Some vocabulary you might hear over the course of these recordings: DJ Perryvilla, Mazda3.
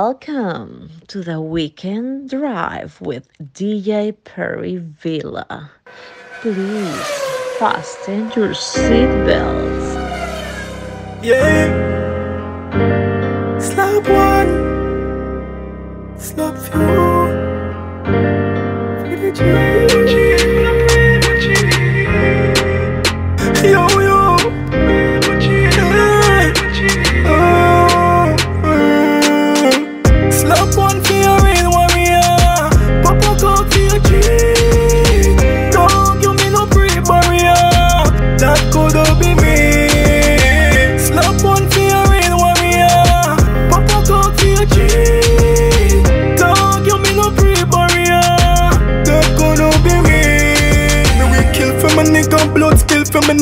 Welcome to the Weekend Drive with DJ Perryvilla. Please fasten your seatbelts. Yeah. Slap one. Slap two. Yo, yo.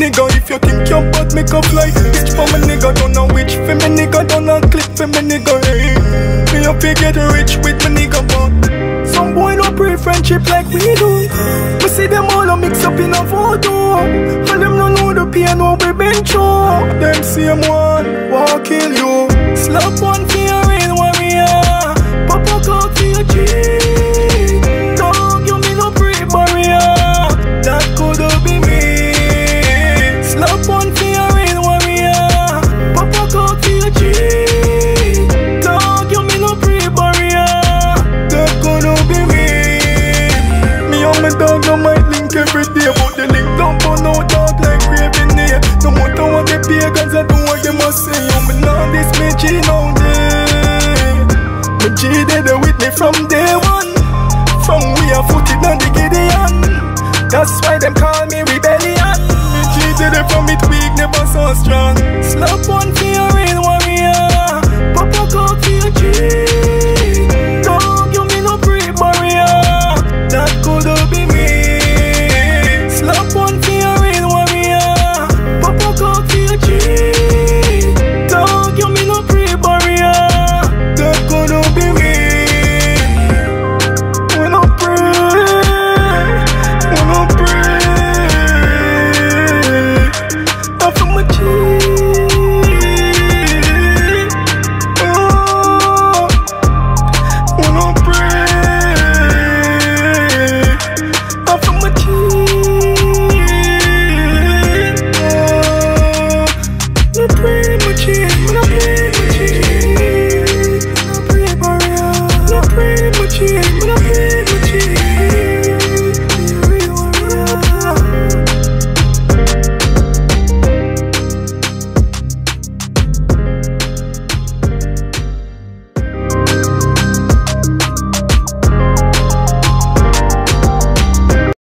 If you think you're bad, make a fly. Bitch for me nigga, don't know which. For me nigga, don't know click. For me nigga, hey. Me up to get rich with me nigga, but some boy don't pray friendship like we do. We see them all a mix up in a photo. All them don't know the pain what we been through. Them same one, walk kill you. Slap one for your real warrior. Papa cock for your cheek. Don't give me no free barrier. That could have been me. Slap one for your real warrior. Papa cock for your cheek. Don't give me no free barrier. That gonna be me. Me and my dog no might link every day, but the link don't burn out dog like craving here. No matter what they pay, cause I do what they must say. I'm not this G now day. My G did it with me from day one. From we are footed on the Gideon. That's why them call me rebellion. From it weak, never so strong. Slap one for your real warrior. Papa cock for your cheek.